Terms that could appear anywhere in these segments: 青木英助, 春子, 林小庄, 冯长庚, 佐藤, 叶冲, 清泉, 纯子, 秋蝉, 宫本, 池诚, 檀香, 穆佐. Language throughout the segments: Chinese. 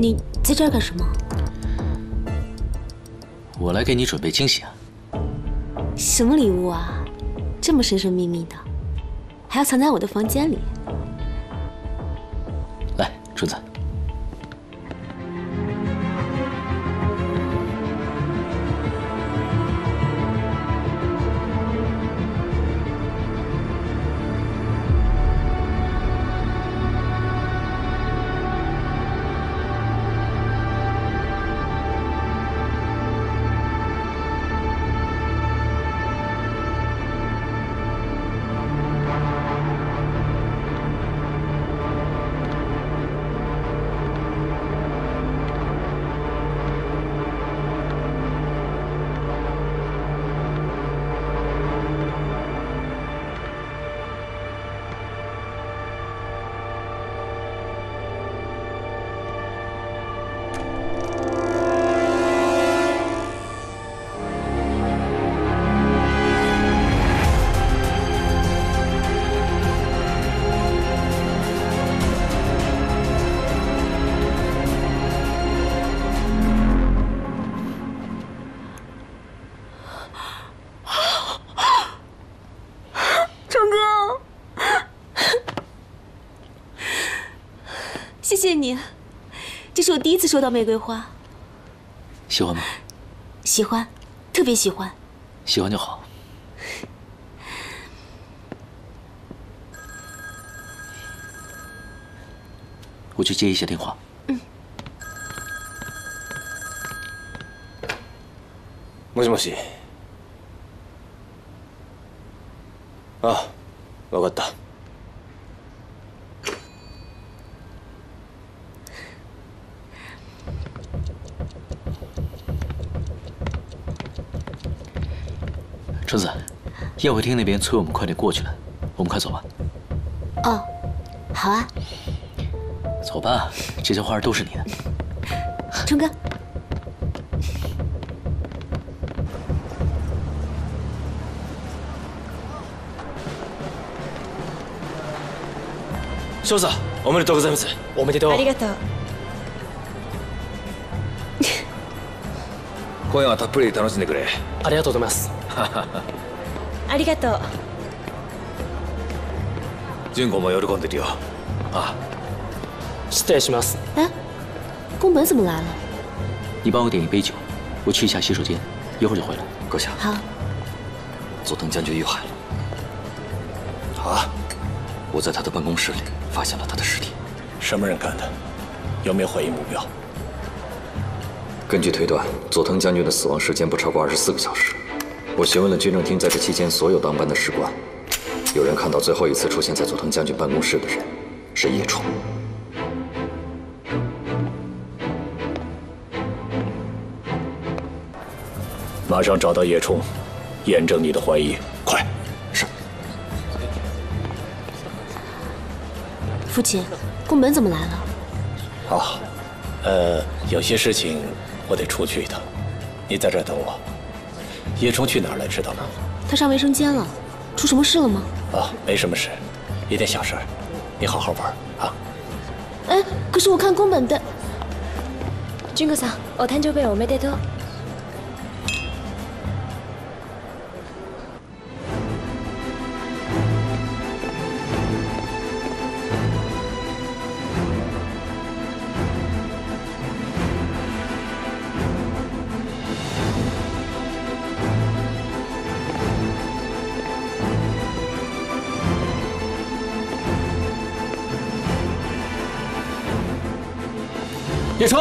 你在这儿干什么？我来给你准备惊喜啊！什么礼物啊？这么神神秘秘的，还要藏在我的房间里？来，准子。 谢谢你，这是我第一次收到玫瑰花。喜欢吗？喜欢，特别喜欢。喜欢就好。我去接一下电话。嗯。もしもし。あ、わかった。 春子，宴会厅那边催我们快点过去了，我们快走吧。哦，好啊。走吧，这些花都是你的。春哥，少佐，おめでとうございます。おめでとう。ありがとう。今夜はたっぷり楽しんでくれ。ありがとうございます。 ありがとう。純子も喜んでるよ。あ、失礼します。哎，宫本怎么来了？你帮我点一杯酒，我去一下洗手间，一会儿就回来。阁下。好。佐藤将军遇害了。啊！我在他的办公室里发现了他的尸体。什么人干的？有没有怀疑目标？根据推断，佐藤将军的死亡时间不超过24个小时。 我询问了军政厅在这期间所有当班的士官，有人看到最后一次出现在佐藤将军办公室的人是叶冲。马上找到叶冲，验证你的怀疑，快！是。父亲，宫本怎么来了？啊，有些事情我得出去一趟，你在这儿等我。 叶冲去哪儿了？知道吗？他上卫生间了，出什么事了吗？啊，没什么事，一点小事儿。你好好玩啊！哎，可是我看宫本的。君子さん、お誕生日おめでとう。叶冲，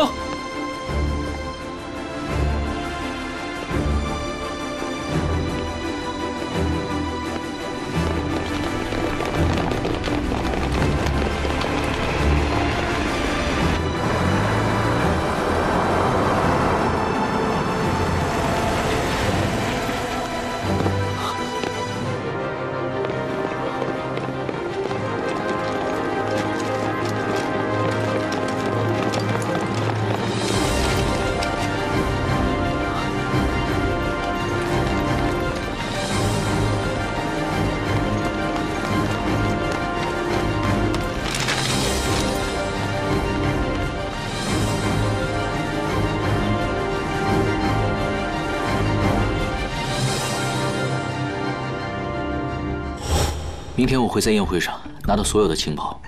明天我会在宴会上拿到所有的情报，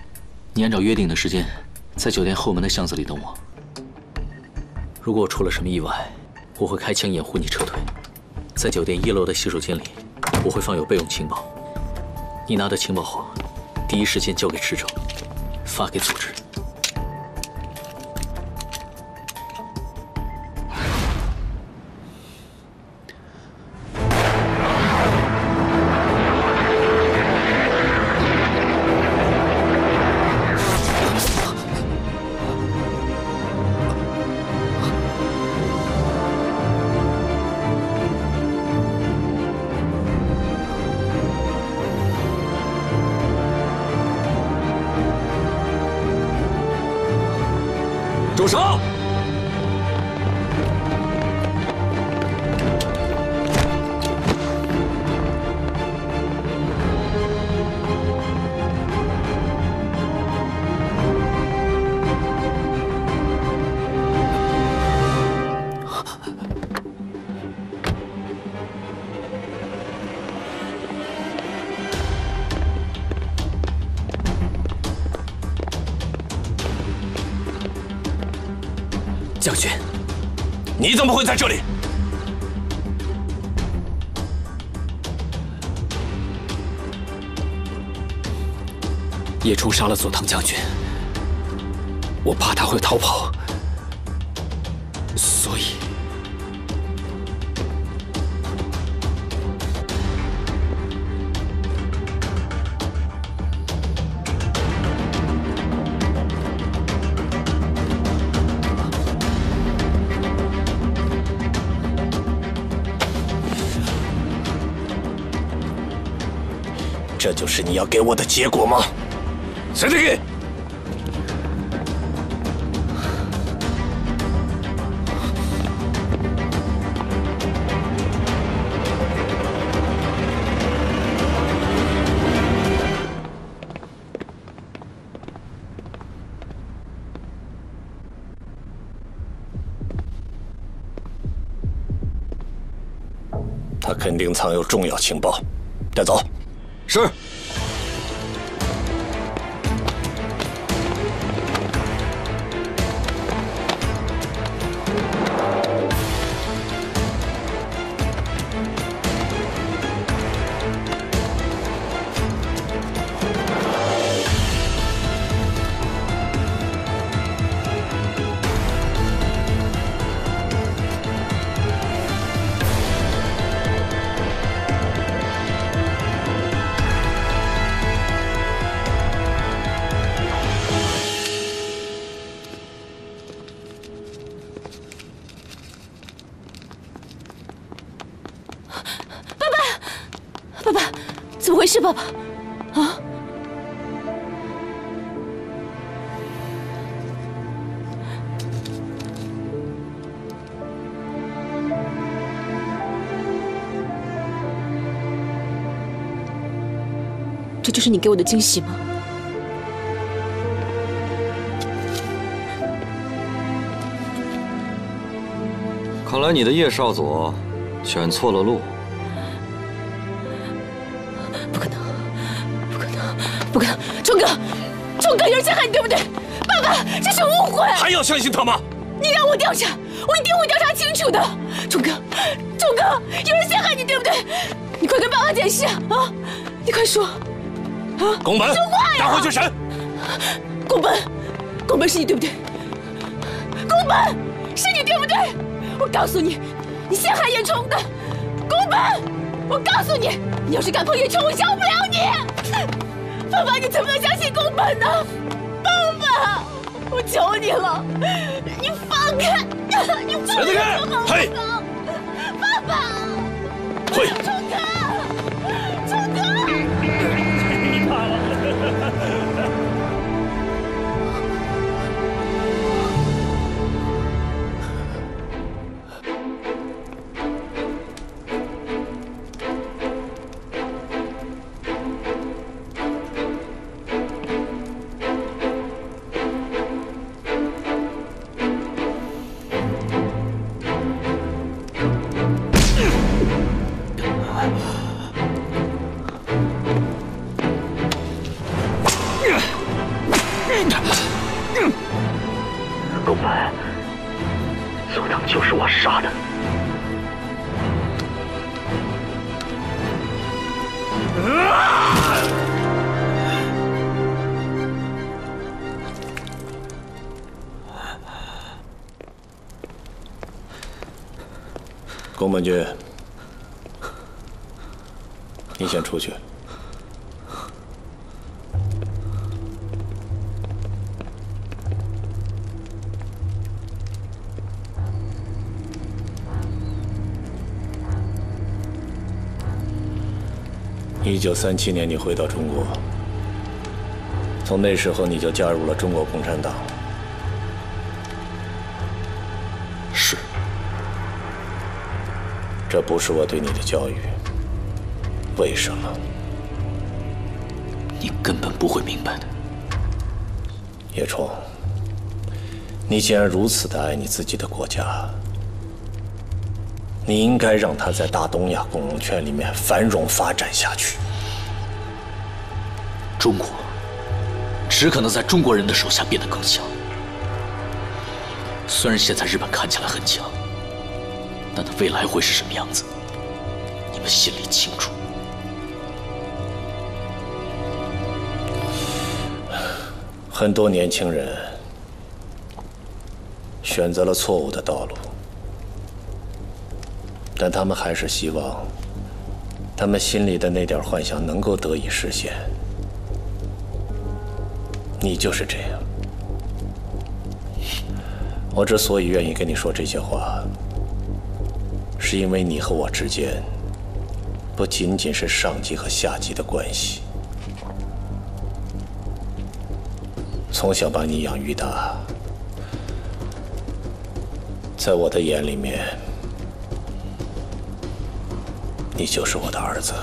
你按照约定的时间，在酒店后门的巷子里等我。如果我出了什么意外，我会开枪掩护你撤退。在酒店1楼的洗手间里，我会放有备用情报。你拿到情报后，第一时间交给池城，发给组织。 将军，你怎么会在这里？叶冲杀了左堂将军，我怕他会逃跑，所以这就是你要给我的结果吗？谁给？他肯定藏有重要情报，带走。 是。是爸爸，啊！这就是你给我的惊喜吗？看来你的叶少佐选错了路。 不可能，冲哥，有人陷害你，对不对？爸爸，这是误会。还要相信他吗？你让我调查，我一定会调查清楚的。冲哥，有人陷害你，对不对？你快跟爸爸解释啊！你快说啊！拱门，说话呀！拿回去审。拱门是你对不对？拱门是你对不对？我告诉你，你陷害叶冲的。拱门，我告诉你，你要是敢碰叶冲，我饶不了你。 爸爸，你怎么能相信宫本呢？爸爸，我求你了，你放开！你不能这么好！爸爸，嘿，冲哥，你怕了？宫本君，你先出去。 1937年，你回到中国。从那时候，你就加入了中国共产党。是。这不是我对你的教育。为什么？你根本不会明白的。叶冲，你既然如此的爱你自己的国家，你应该让它在大东亚共荣圈里面繁荣发展下去。 中国只可能在中国人的手下变得更强。虽然现在日本看起来很强，但它未来会是什么样子，你们心里清楚。很多年轻人选择了错误的道路，但他们还是希望，他们心里的那点幻想能够得以实现。 你就是这样。我之所以愿意跟你说这些话，是因为你和我之间不仅仅是上级和下级的关系。从小把你养育大，在我的眼里面，你就是我的儿子。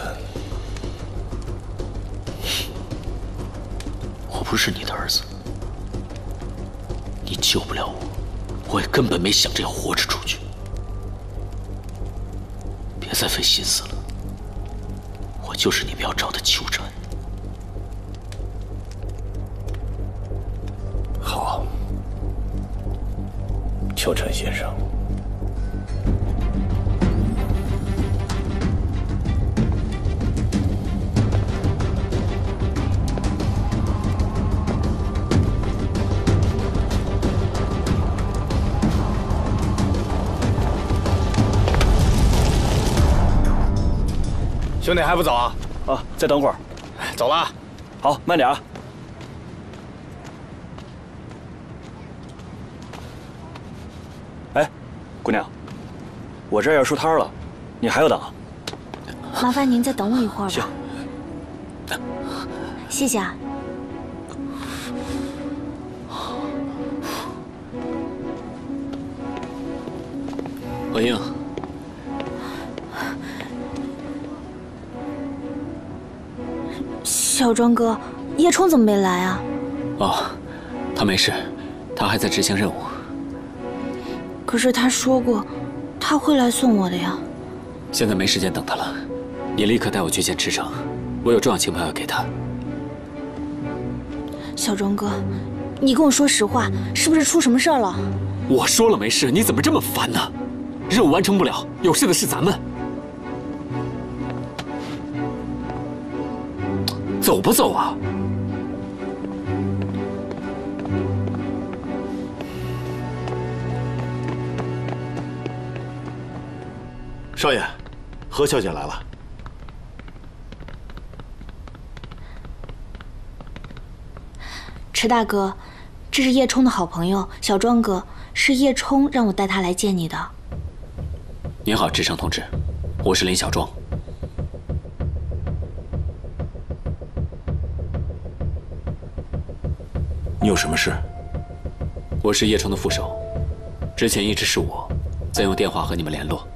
不是你的儿子，你救不了我，我也根本没想着要活着出去。别再费心思了，我就是你们要找的秋蝉。好，秋蝉先生。 兄弟还不走啊？啊，再等会儿。走了啊。好，慢点啊。哎，姑娘，我这儿要收摊了，你还要等啊？麻烦您再等我一会儿吧。行。谢谢啊。文英。 小庄哥，叶冲怎么没来啊？哦，他没事，他还在执行任务。可是他说过，他会来送我的呀。现在没时间等他了，你立刻带我去见池诚，我有重要情报要给他。小庄哥，你跟我说实话，是不是出什么事儿了？我说了没事，你怎么这么烦呢？任务完成不了，有事的是咱们。 走不走啊？少爷，何小姐来了。池大哥，这是叶冲的好朋友小庄哥，是叶冲让我带他来见你的。您好，池诚同志，我是林小庄。 你有什么事？我是叶冲的副手，之前一直是我在用电话和你们联络。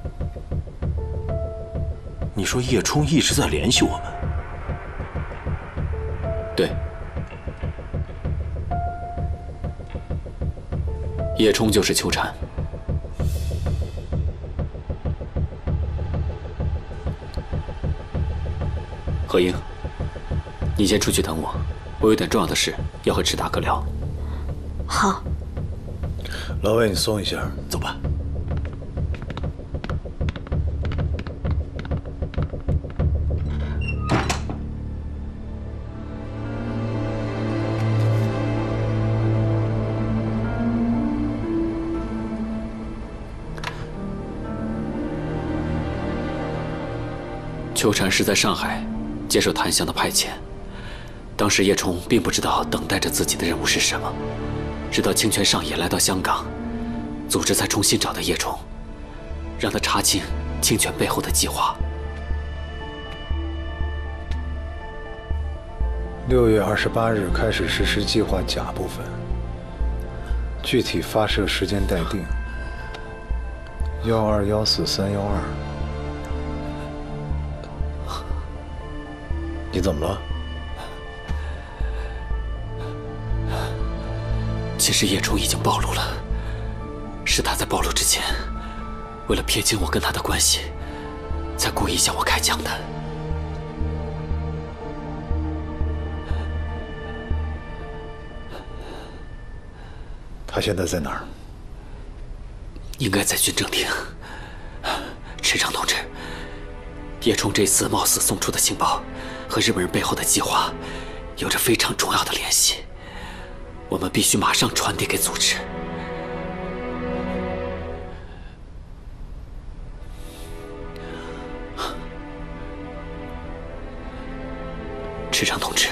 你说叶冲一直在联系我们？对。叶冲就是秋蝉。何英，你先出去等我。 我有点重要的事要和池大哥聊。好，老魏，你松一下，走吧。秋蝉是在上海接受檀香的派遣，当时叶冲并不知道等待着自己的任务是什么，直到清泉上野来到香港，组织才重新找到叶冲，让他查清清泉背后的计划。6月28日开始实施计划甲部分，具体发射时间待定。1214312。 你怎么了？其实叶冲已经暴露了，是他在暴露之前，为了撇清我跟他的关系，才故意向我开枪的。他现在在哪儿？应该在军政厅。池长同志，叶冲这次冒死送出的情报。 和日本人背后的计划有着非常重要的联系，我们必须马上传递给组织。池长同志，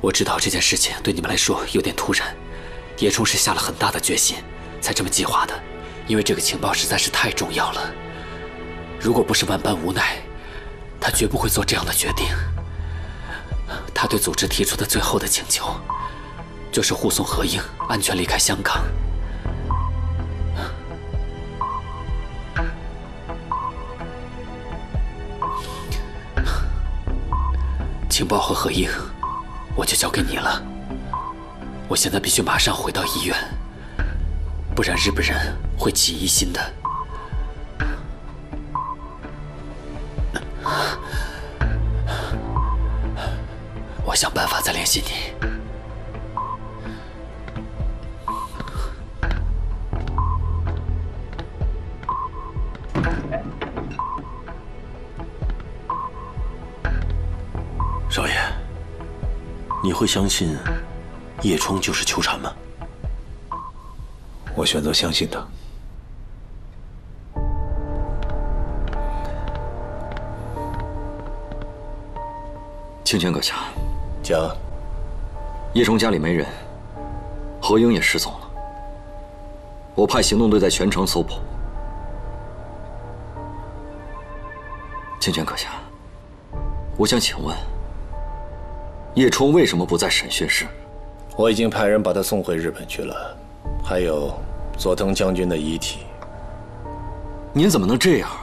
我知道这件事情对你们来说有点突然，叶冲是下了很大的决心才这么计划的，因为这个情报实在是太重要了。如果不是万般无奈。 他绝不会做这样的决定。他对组织提出的最后的请求，就是护送何英安全离开香港。情报和何英，我就交给你了。我现在必须马上回到医院，不然日本人会起疑心的。 我想办法再联系你。少爷，你会相信叶冲就是秋蝉吗？我选择相信他。 清泉阁下，叶冲家里没人，何英也失踪了。我派行动队在全城搜捕。清泉阁下，我想请问，叶冲为什么不在审讯室？我已经派人把他送回日本去了，还有佐藤将军的遗体。您怎么能这样啊？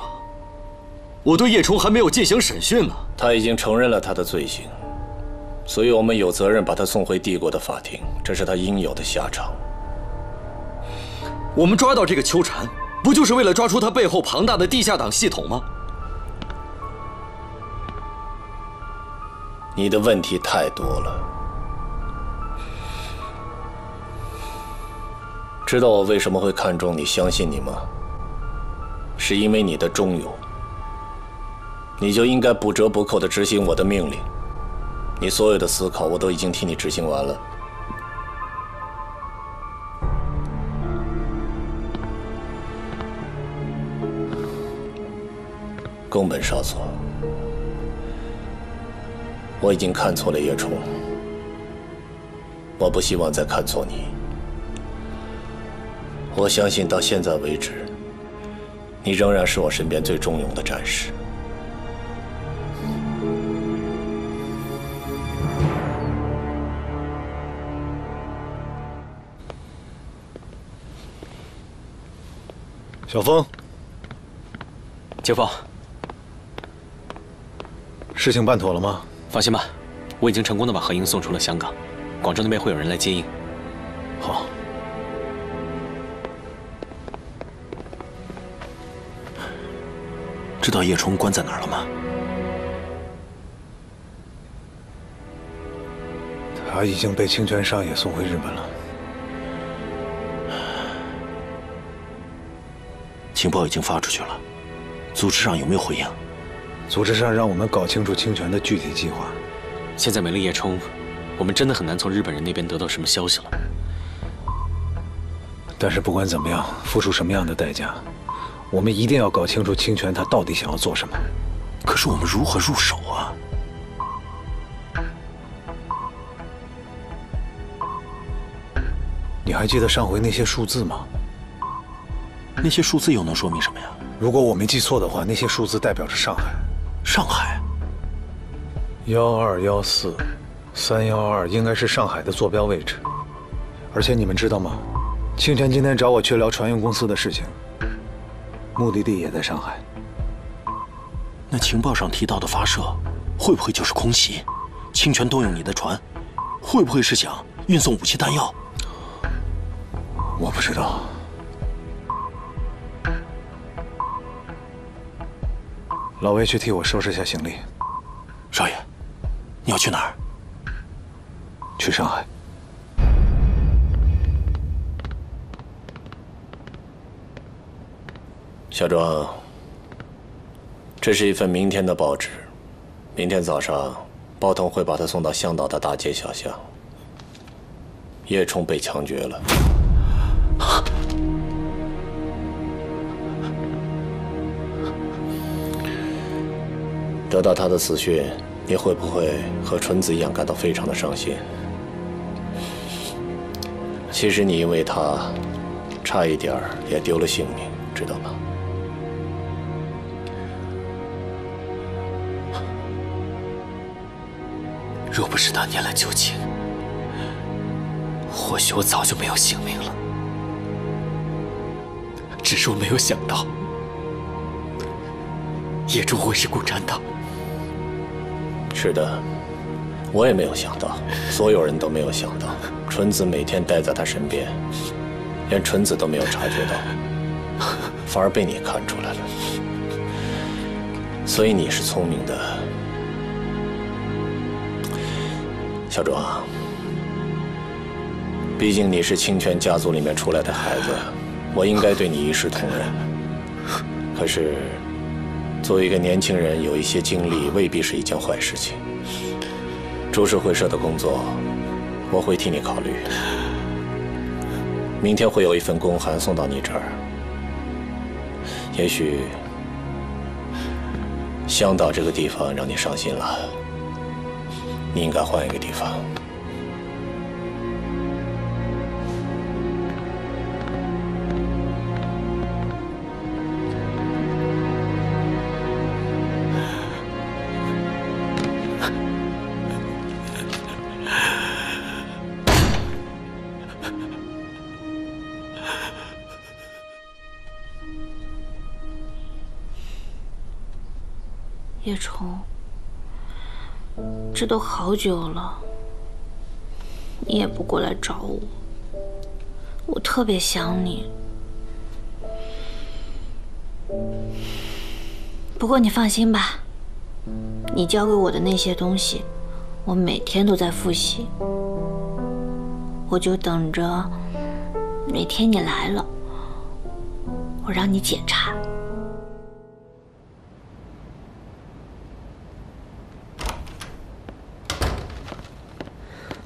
我对叶冲还没有进行审讯呢。他已经承认了他的罪行，所以我们有责任把他送回帝国的法庭，这是他应有的下场。我们抓到这个秋蝉，不就是为了抓出他背后庞大的地下党系统吗？你的问题太多了。知道我为什么会看中你、相信你吗？是因为你的忠勇。 你就应该不折不扣地执行我的命令，你所有的思考我都已经替你执行完了。宫本少佐，我已经看错了叶冲，我不希望再看错你。我相信到现在为止，你仍然是我身边最忠勇的战士。 小峰，清风，事情办妥了吗？放心吧，我已经成功的把何英送出了香港，广州那边会有人来接应。好。知道叶冲关在哪儿了吗？他已经被清泉上野送回日本了。 情报已经发出去了，组织上有没有回应？组织上让我们搞清楚清泉的具体计划。现在没了叶冲，我们真的很难从日本人那边得到什么消息了。但是不管怎么样，付出什么样的代价，我们一定要搞清楚清泉他到底想要做什么。可是我们如何入手啊？你还记得上回那些数字吗？那些数字又能说明什么呀？如果我没记错的话，那些数字代表着上海。上海？1214、312应该是上海的坐标位置。而且你们知道吗？清晨今天找我去聊船运公司的事情，目的地也在上海。 那情报上提到的发射，会不会就是空袭？清泉动用你的船，会不会是想运送武器弹药？我不知道。老魏去替我收拾下行李。少爷，你要去哪儿？去上海。 小庄，这是一份明天的报纸，明天早上报童会把他送到香岛的大街小巷。叶冲被枪决了。得到他的死讯，你会不会和纯子一样感到非常的伤心？其实你因为他，差一点也丢了性命，知道吗？ 若不是他前来救情，或许我早就没有性命了。只是我没有想到，叶冲会是共产党。是的，我也没有想到，所有人都没有想到。纯子每天待在他身边，连纯子都没有察觉到，反而被你看出来了。所以你是聪明的。 小庄，毕竟你是清泉家族里面出来的孩子，我应该对你一视同仁。可是，作为一个年轻人，有一些经历未必是一件坏事情。株式会社的工作，我会替你考虑。明天会有一份公函送到你这儿，也许香岛这个地方让你伤心了。 你应该换一个地方。叶冲。 这都好久了，你也不过来找我，我特别想你。不过你放心吧，你教给我的那些东西，我每天都在复习，我就等着哪天你来了，我让你检查。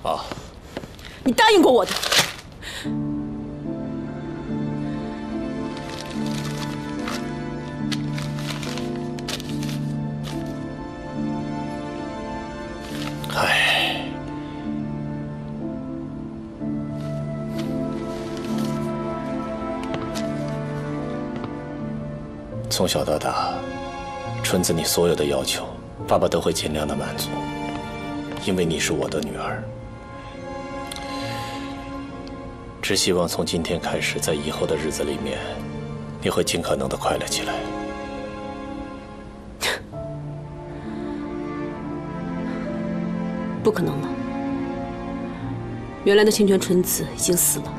啊！你答应过我的。哎，从小到大，纯子，你所有的要求，爸爸都会尽量的满足，因为你是我的女儿。 只希望从今天开始，在以后的日子里面，你会尽可能的快乐起来。不可能的，原来的清泉纯子已经死了。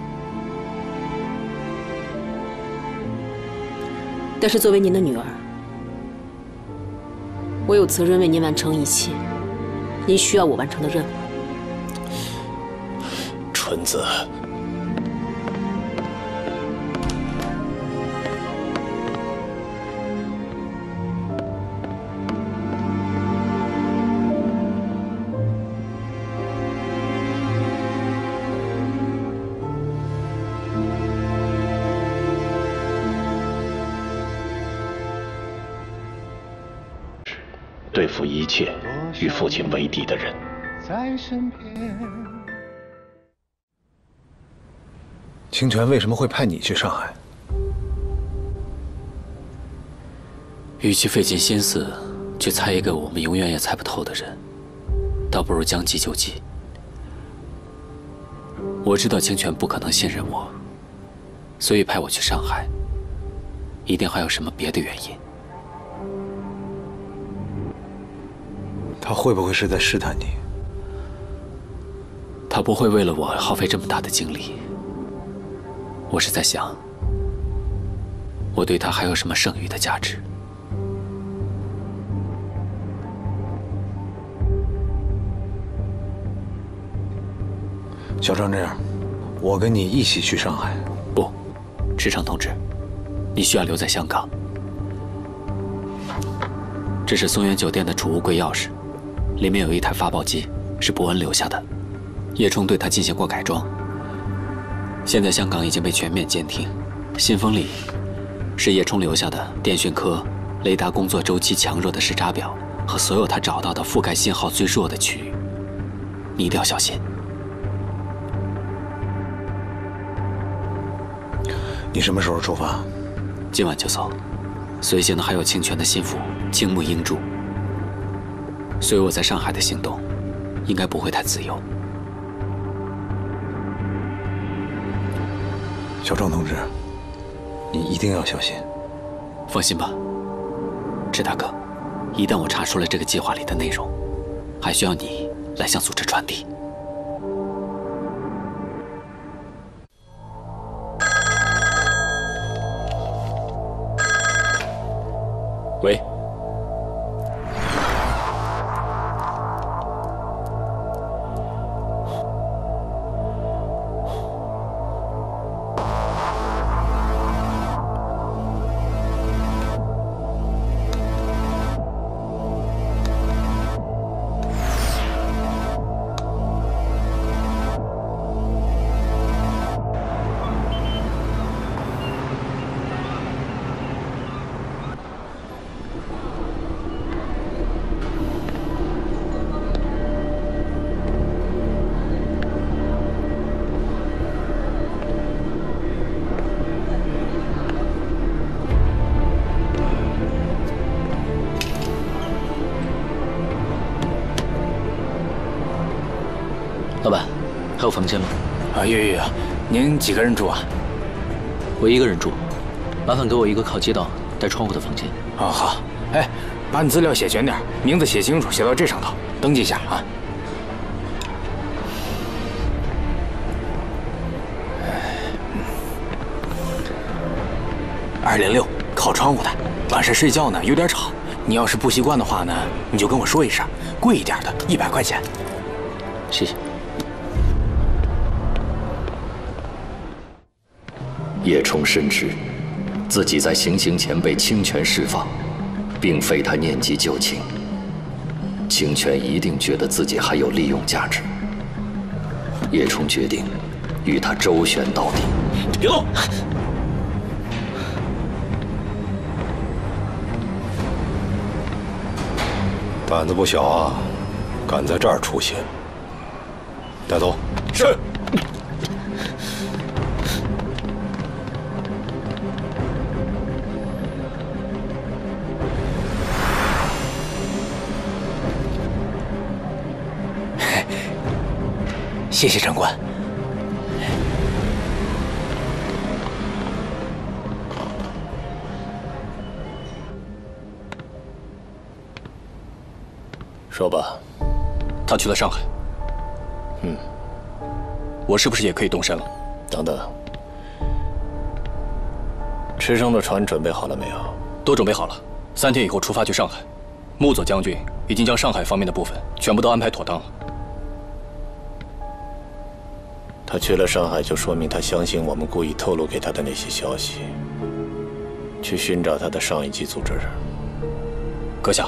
但是作为您的女儿，我有责任为您完成一切您需要我完成的任务。纯子。对付一切与父亲为敌的人。清泉为什么会派你去上海？与其费尽心思去猜一个我们永远也猜不透的人，倒不如将计就计。我知道清泉不可能信任我，所以派我去上海，一定还有什么别的原因。 他会不会是在试探你？他不会为了我耗费这么大的精力。我是在想，我对他还有什么剩余的价值？小张，这样，我跟你一起去上海。不，池诚同志，你需要留在香港。这是松园酒店的储物柜钥匙。 里面有一台发报机，是伯恩留下的。叶冲对它进行过改装。现在香港已经被全面监听。信封里是叶冲留下的电讯科雷达工作周期强弱的时差表和所有他找到的覆盖信号最弱的区域。你一定要小心。你什么时候出发？今晚就走。随行的还有清泉的心腹青木英助。 所以我在上海的行动，应该不会太自由。小张同志，你一定要小心。放心吧，池大哥，一旦我查出了这个计划里的内容，还需要你来向组织传递。 老板，还有房间吗？啊，有有有，您几个人住啊？我一个人住，麻烦给我一个靠街道带窗户的房间。哦，好。哎，把你资料写全点，名字写清楚，写到这上头，登记一下啊。206，靠窗户的。晚上睡觉呢，有点吵。你要是不习惯的话呢，你就跟我说一声。贵一点的，100块钱。谢谢。 叶冲深知，自己在行刑前被清泉释放，并非他念及旧情。清泉一定觉得自己还有利用价值。叶冲决定与他周旋到底。别动！胆子不小啊，敢在这儿出现。带走。是。 谢谢长官。说吧，他去了上海。嗯，我是不是也可以动身了？等等，池生的船准备好了没有？都准备好了，3天以后出发去上海。穆佐将军已经将上海方面的部分全部都安排妥当了。 他去了上海，就说明他相信我们故意透露给他的那些消息，去寻找他的上一级组织。阁下，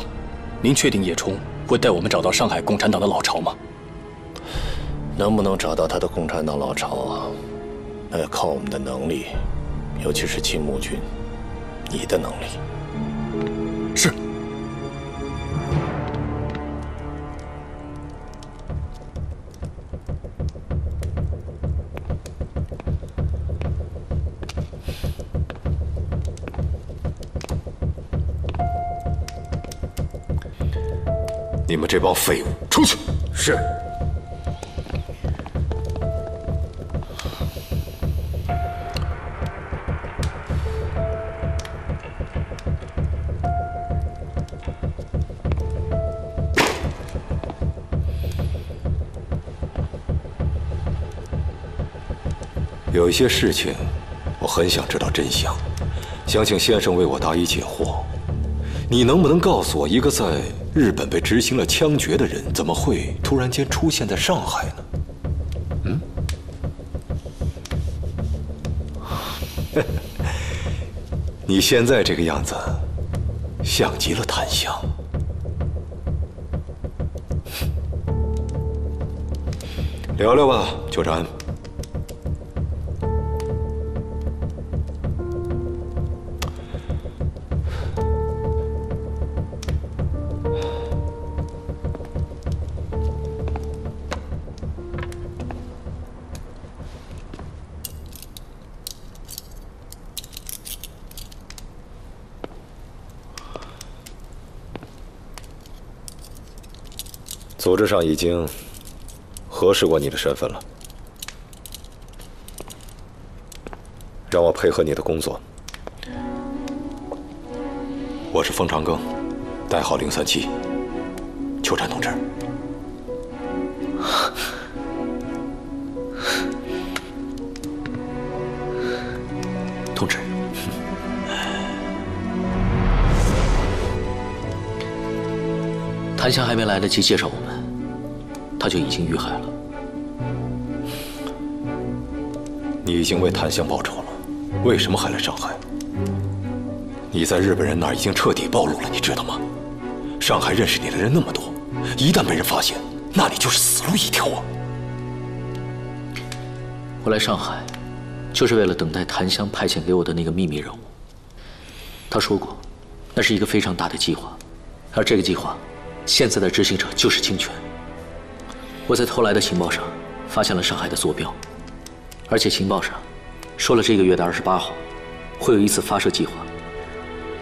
您确定叶冲会带我们找到上海共产党的老巢吗？能不能找到他的共产党老巢啊？那要靠我们的能力，尤其是青木君，你的能力。是。你们这帮废物，出去！是。 有一些事情，我很想知道真相，想请先生为我答疑解惑。你能不能告诉我，一个在日本被执行了枪决的人，怎么会突然间出现在上海呢？嗯？你现在这个样子，像极了檀香。 聊聊吧，九禅。 组织上已经核实过你的身份了，让我配合你的工作。我是冯长庚，代号037，邱禅同志。同志，檀香还没来得及介绍我们。 他就已经遇害了。你已经为檀香报仇了，为什么还来上海？你在日本人那儿已经彻底暴露了，你知道吗？上海认识你的人那么多，一旦被人发现，那你就是死路一条啊！我来上海，就是为了等待檀香派遣给我的那个秘密任务。他说过，那是一个非常大的计划，而这个计划，现在的执行者就是清泉。 我在偷来的情报上发现了上海的坐标，而且情报上说了这个月的28号会有一次发射计划，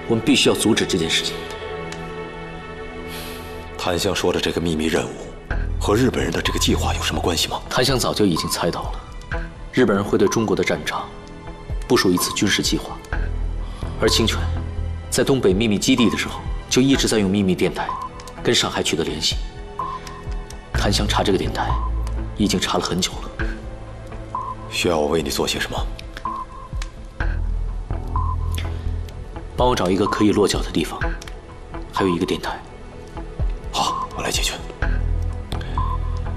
我们必须要阻止这件事情。檀香说的这个秘密任务和日本人的这个计划有什么关系吗？檀香早就已经猜到了，日本人会对中国的战场部署一次军事计划，而清泉在东北秘密基地的时候就一直在用秘密电台跟上海取得联系。 檀香查这个电台，已经查了很久了。需要我为你做些什么？帮我找一个可以落脚的地方，还有一个电台。好，我来解决。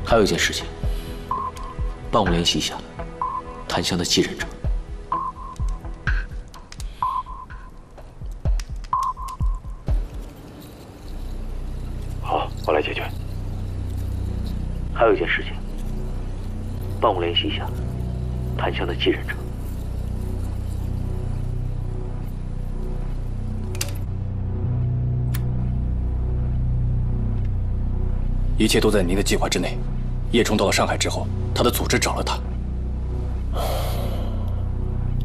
还有一件事情，帮我联系一下檀香的继任者。 还有一件事情，帮我联系一下檀香的继任者。一切都在您的计划之内。叶冲到了上海之后，他的组织找了他。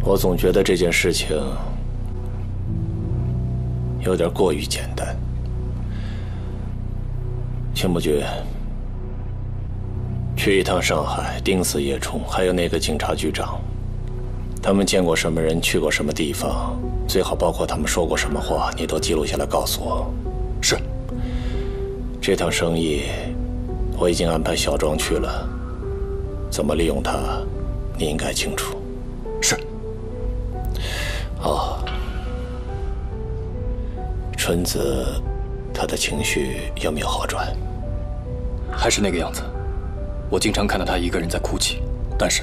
我总觉得这件事情有点过于简单，秦伯爵。 去一趟上海，盯死叶冲，还有那个警察局长。他们见过什么人，去过什么地方，最好包括他们说过什么话，你都记录下来告诉我。是。这趟生意，我已经安排小庄去了，怎么利用他，你应该清楚。是。哦，春子，他的情绪有没有好转？还是那个样子。 我经常看到他一个人在哭泣，但是，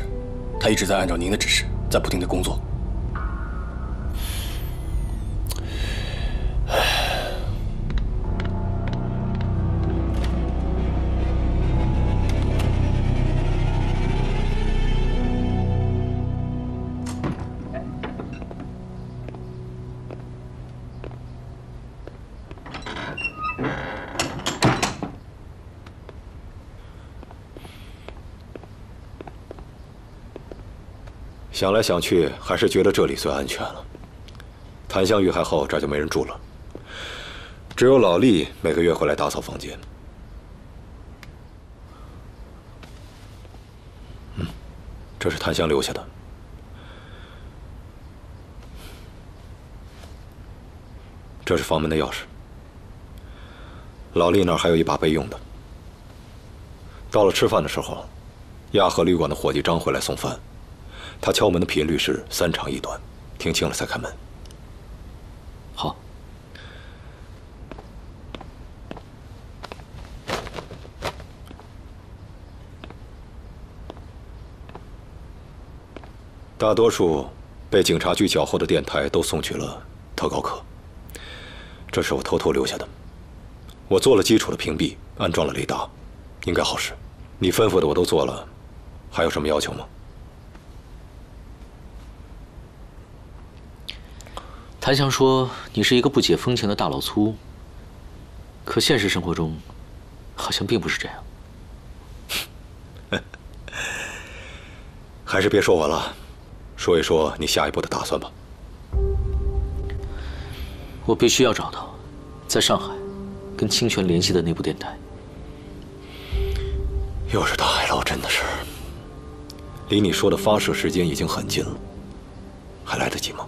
他一直在按照您的指示，在不停的工作。想来想去，还是觉得这里最安全了。檀香遇害后，这儿就没人住了，只有老厉每个月会来打扫房间。这是檀香留下的。这是房门的钥匙。老厉那儿还有一把备用的。到了吃饭的时候，亚和旅馆的伙计张回来送饭，他敲门的频率是3长1短，听清了才开门。好。 大多数被警察局缴获的电台都送去了特高课，这是我偷偷留下的。我做了基础的屏蔽，安装了雷达，应该好使。你吩咐的我都做了，还有什么要求吗？檀香说你是一个不解风情的大老粗，可现实生活中好像并不是这样。还是别说我了。 说一说你下一步的打算吧。我必须要找到在上海跟清泉联系的那部电台。又是大海捞针的事儿，离你说的发射时间已经很近了，还来得及吗？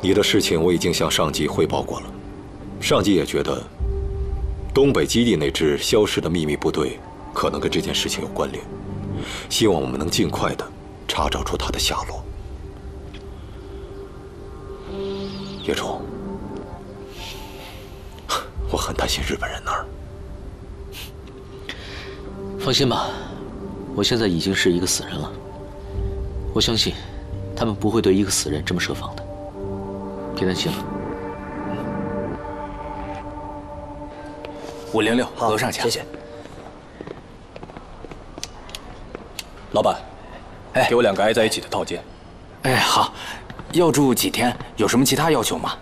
你的事情我已经向上级汇报过了，上级也觉得东北基地那支消失的秘密部队可能跟这件事情有关联。 希望我们能尽快的查找出他的下落。叶冲，我很担心日本人那儿。放心吧，我现在已经是一个死人了。我相信，他们不会对一个死人这么设防的。别担心了。506，楼上请。谢谢。 老板，哎，给我2个挨在一起的套间。哎，好，要住几天？有什么其他要求吗？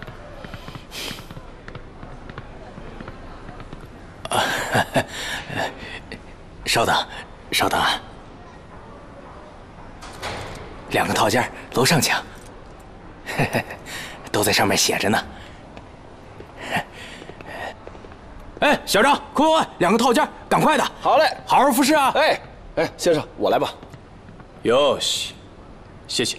啊，稍等，稍等啊，2个套间，楼上请。都在上面写着呢。哎，小张，快，2个套间，赶快的。好嘞，好好服侍啊。哎。 哎，先生，我来吧。哟西，谢谢。